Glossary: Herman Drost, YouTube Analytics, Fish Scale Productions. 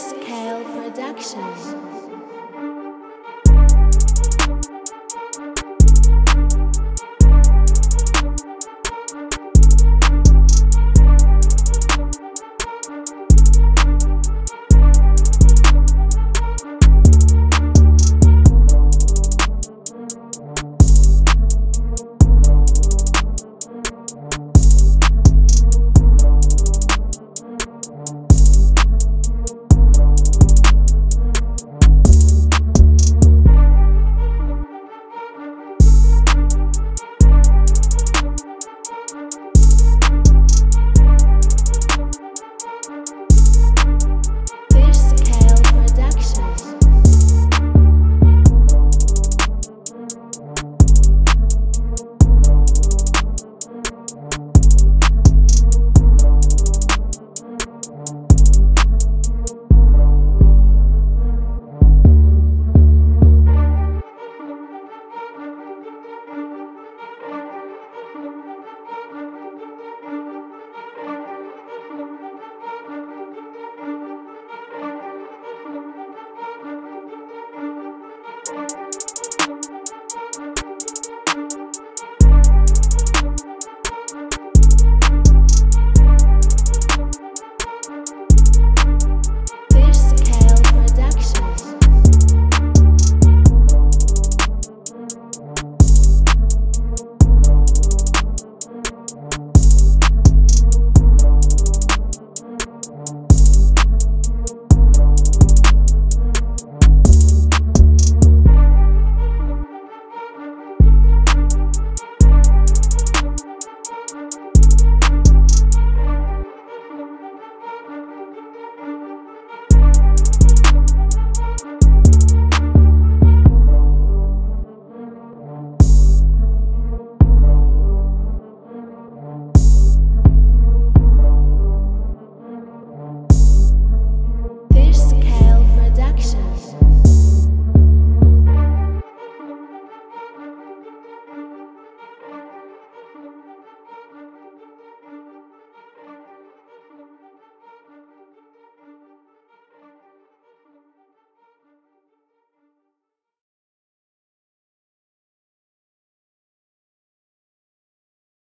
Fish Scale Productions.